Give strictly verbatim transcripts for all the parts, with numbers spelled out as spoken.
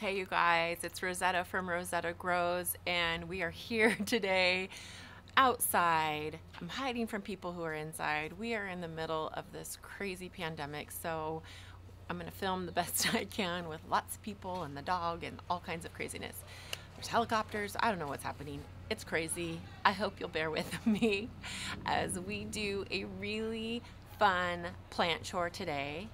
Hey you guys, it's Rosetta from Rosetta Grows, and we are here today outside. I'm hiding from people who are inside. We are in the middle of this crazy pandemic, so I'm gonna film the best I can with lots of people and the dog and all kinds of craziness. There's helicopters, I don't know what's happening. It's crazy. I hope you'll bear with me as we do a really fun plant chore today.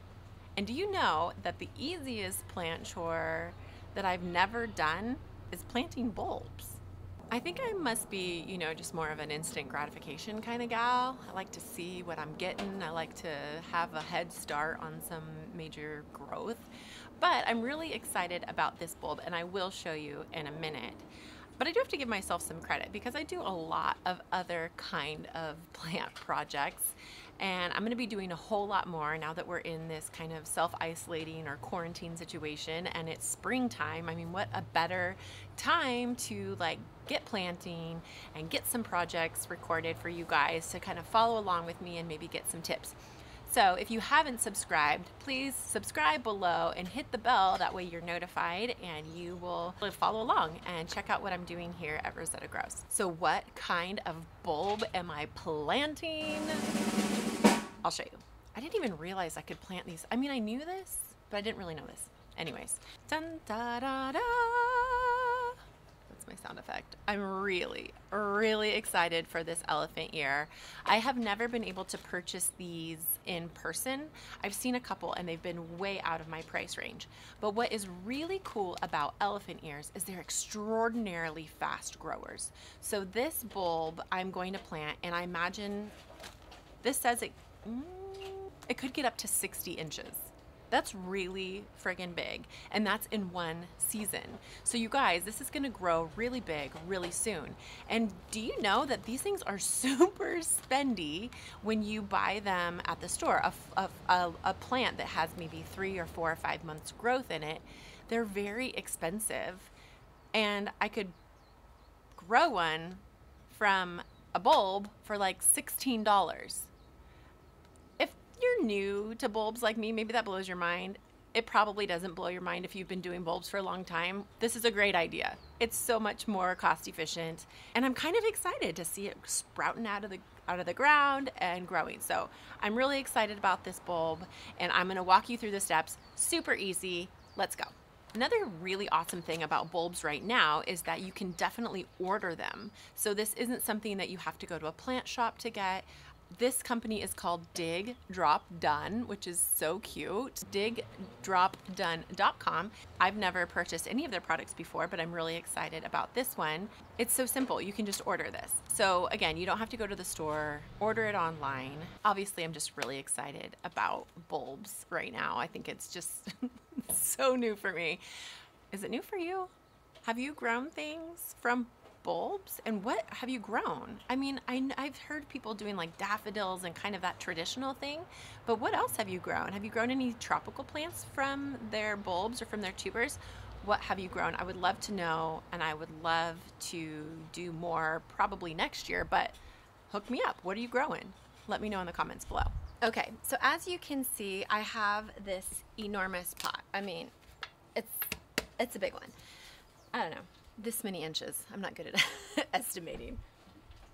And do you know that the easiest plant chore that I've never done is planting bulbs? I think I must be, you know, just more of an instant gratification kind of gal. I like to see what I'm getting. I like to have a head start on some major growth. But I'm really excited about this bulb, and I will show you in a minute. But I do have to give myself some credit because I do a lot of other kind of plant projects. And I'm gonna be doing a whole lot more now that we're in this kind of self-isolating or quarantine situation, and it's springtime. I mean, what a better time to like get planting and get some projects recorded for you guys to kind of follow along with me and maybe get some tips. So if you haven't subscribed, please subscribe below and hit the bell. That way you're notified and you will follow along and check out what I'm doing here at Rosetta Grows. So what kind of bulb am I planting? I'll show you. I didn't even realize I could plant these. I mean, I knew this, but I didn't really know this. Anyways, dun, da, da, da. That's my sound effect. I'm really, really excited for this elephant ear. I have never been able to purchase these in person. I've seen a couple and they've been way out of my price range. But what is really cool about elephant ears is they're extraordinarily fast growers. So this bulb I'm going to plant, and I imagine this says it It could get up to sixty inches. That's really friggin' big, and that's in one season. So you guys, this is gonna grow really big really soon. And do you know that these things are super spendy when you buy them at the store? A, a, a, a plant that has maybe three or four or five months growth in it, they're very expensive. And I could grow one from a bulb for like sixteen dollars. You're new to bulbs like me, maybe that blows your mind. It probably doesn't blow your mind if you've been doing bulbs for a long time. This is a great idea. It's so much more cost efficient, and I'm kind of excited to see it sprouting out of the out of the ground and growing. So I'm really excited about this bulb, and I'm gonna walk you through the steps. Super easy, let's go. Another really awesome thing about bulbs right now is that you can definitely order them. So this isn't something that you have to go to a plant shop to get. This company is called Dig Drop Done, which is so cute. dig drop done dot com. I've never purchased any of their products before, but I'm really excited about this one. It's so simple. You can just order this. So again, you don't have to go to the store, order it online. Obviously, I'm just really excited about bulbs right now. I think it's just so new for me. Is it new for you? Have you grown things from bulbs? And what have you grown? I mean, I, I've heard people doing like daffodils and kind of that traditional thing, but what else have you grown? Have you grown any tropical plants from their bulbs or from their tubers? What have you grown? I would love to know, and I would love to do more probably next year, but hook me up. What are you growing? Let me know in the comments below. Okay, so as you can see, I have this enormous pot. I mean, it's, it's a big one. I don't know. This many inches. I'm not good at estimating.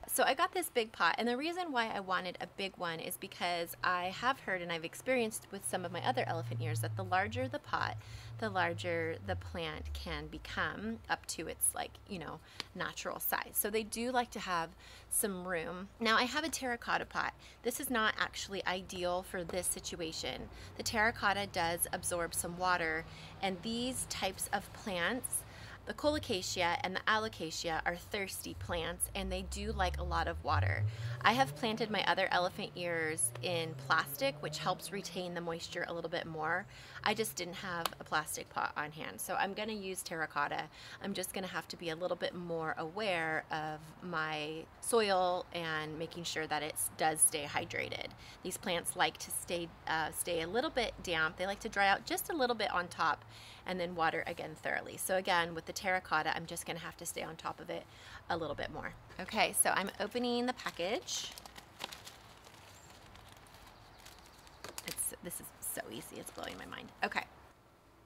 So I got this big pot, and the reason why I wanted a big one is because I have heard and I've experienced with some of my other elephant ears that the larger the pot, the larger the plant can become up to its like, you know, natural size. So they do like to have some room. Now I have a terracotta pot. This is not actually ideal for this situation. The terracotta does absorb some water, and these types of plants, the Colocasia and the Alocasia, are thirsty plants, and they do like a lot of water. I have planted my other elephant ears in plastic, which helps retain the moisture a little bit more. I just didn't have a plastic pot on hand, so I'm gonna use terracotta. I'm just gonna have to be a little bit more aware of my soil and making sure that it does stay hydrated. These plants like to stay, uh, stay a little bit damp. They like to dry out just a little bit on top and then water again thoroughly. So again, with the terracotta, I'm just gonna have to stay on top of it a little bit more. Okay, so I'm opening the package. It's, this is so easy, it's blowing my mind. Okay,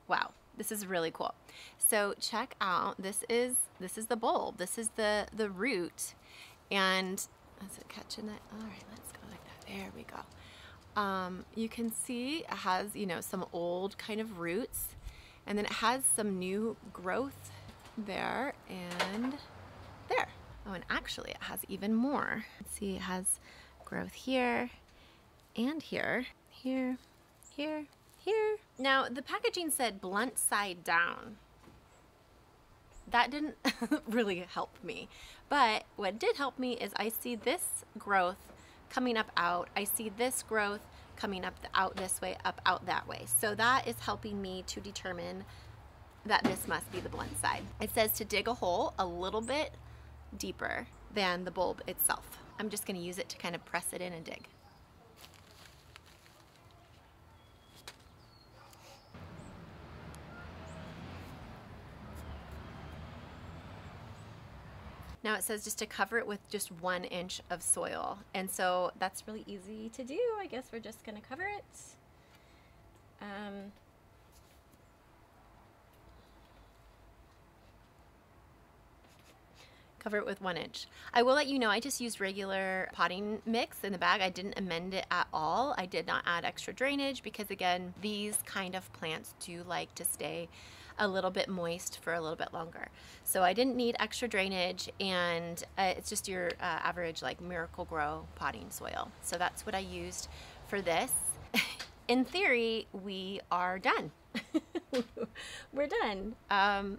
wow, This is really cool. So check out, this is this is the bulb. This is the, the root. And is it catching that? All right, let's go like that. There we go. Um, you can see it has, you know, some old kind of roots. And then it has some new growth there and there. Oh, and actually it has even more. Let's see, it has growth here and here, here, here, here. Now, the packaging said blunt side down. That didn't really help me, but what did help me is I see this growth coming up out. I see this growth coming up the, out this way, up out that way. So that is helping me to determine that this must be the blunt side. It says to dig a hole a little bit deeper than the bulb itself. I'm just gonna use it to kind of press it in and dig. Now it says just to cover it with just one inch of soil. And so that's really easy to do. I guess we're just gonna cover it. Um, cover it with one inch. I will let you know, I just used regular potting mix in the bag. I didn't amend it at all. I did not add extra drainage because again, these kind of plants do like to stay a little bit moist for a little bit longer. So I didn't need extra drainage, and uh, it's just your uh, average like Miracle-Gro potting soil. So that's what I used for this. In theory, we are done. We're done. Um,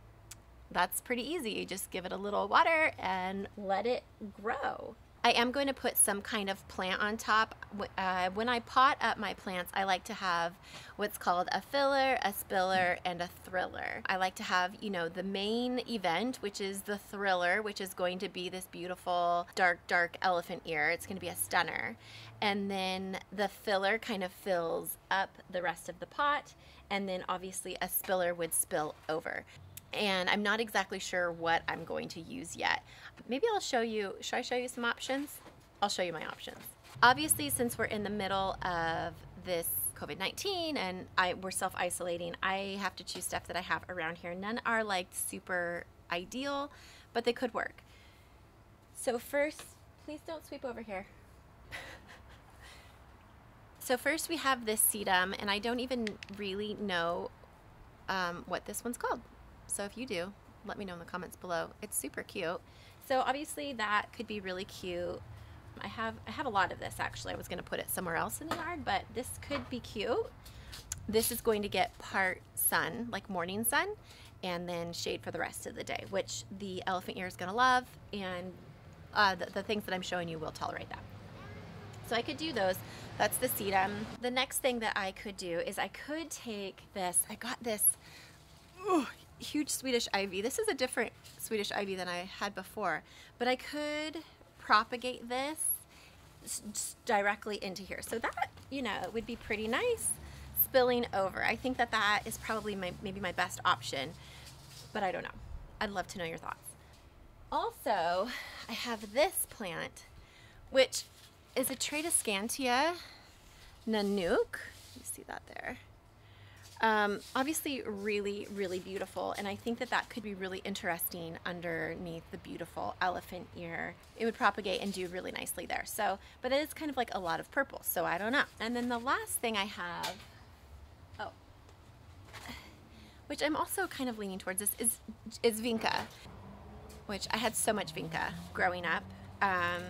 that's pretty easy. You just give it a little water and let it grow. I am going to put some kind of plant on top. Uh, when I pot up my plants, I like to have what's called a filler, a spiller, and a thriller. I like to have, you know, the main event, which is the thriller, which is going to be this beautiful dark, dark elephant ear. It's going to be a stunner. And then the filler kind of fills up the rest of the pot. And then obviously a spiller would spill over. And I'm not exactly sure what I'm going to use yet. Maybe I'll show you, should I show you some options? I'll show you my options. Obviously, since we're in the middle of this COVID nineteen and I, we're self-isolating, I have to choose stuff that I have around here. None are like super ideal, but they could work. So first, please don't sweep over here. So first we have this sedum, and I don't even really know um, what this one's called. So if you do, let me know in the comments below. It's super cute. So obviously that could be really cute. I have I have a lot of this actually. I was gonna put it somewhere else in the yard, but this could be cute. This is going to get part sun, like morning sun, and then shade for the rest of the day, which the elephant ear is gonna love, and uh, the, the things that I'm showing you will tolerate that. So I could do those. That's the sedum. The next thing that I could do is I could take this. I got this. Ooh, huge Swedish ivy. This is a different Swedish ivy than I had before, but I could propagate this directly into here. So that, you know, it would be pretty nice spilling over. I think that that is probably my, maybe my best option, but I don't know. I'd love to know your thoughts. Also, I have this plant, which is a Tradescantia Nanouk. You see that there? Um, obviously really, really beautiful, and I think that that could be really interesting underneath the beautiful elephant ear. It would propagate and do really nicely there. So, but it is kind of like a lot of purple, so I don't know. And then the last thing I have, oh, which I'm also kind of leaning towards this, is, is vinca, which I had so much vinca growing up um,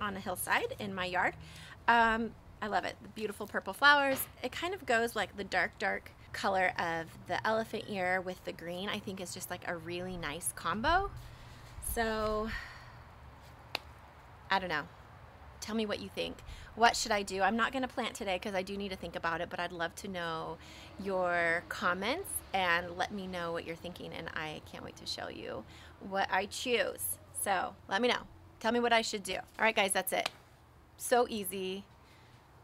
on a hillside in my yard. Um, I love it, the beautiful purple flowers. It kind of goes like the dark, dark color of the elephant ear with the green. I think is just like a really nice combo. So I don't know, tell me what you think. What should I do? I'm not gonna plant today because I do need to think about it, but I'd love to know your comments and let me know what you're thinking, and I can't wait to show you what I choose. So let me know, tell me what I should do. All right guys, that's it, so easy.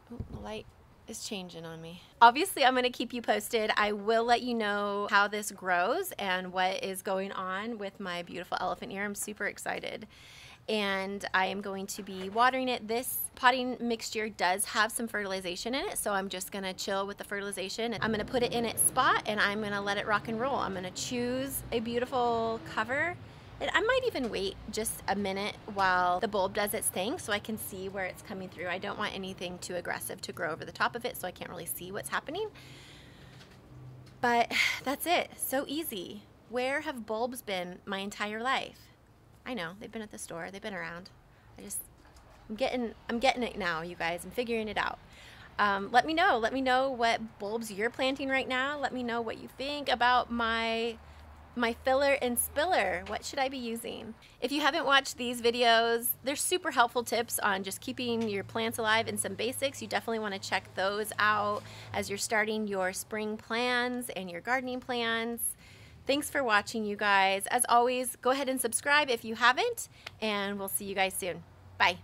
Ooh, the light is changing on me. Obviously, I'm gonna keep you posted. I will let you know how this grows and what is going on with my beautiful elephant ear. I'm super excited. and I am going to be watering it. This potting mixture does have some fertilization in it, so I'm just gonna chill with the fertilization. I'm gonna put it in its spot and I'm gonna let it rock and roll. I'm gonna choose a beautiful cover. And I might even wait just a minute while the bulb does its thing so I can see where it's coming through. I don't want anything too aggressive to grow over the top of it, so I can't really see what's happening. But that's it. So easy. Where have bulbs been my entire life? I know, they've been at the store, they've been around. I just, I'm getting, I'm getting it now, you guys. I'm figuring it out. Um, let me know. Let me know what bulbs you're planting right now. Let me know what you think about my my filler and spiller. What should I be using? If you haven't watched these videos, they're super helpful tips on just keeping your plants alive and some basics. You definitely want to check those out as you're starting your spring plans and your gardening plans. Thanks for watching, you guys. As always, go ahead and subscribe if you haven't, and we'll see you guys soon. Bye.